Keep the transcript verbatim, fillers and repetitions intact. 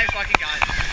I fucking got it.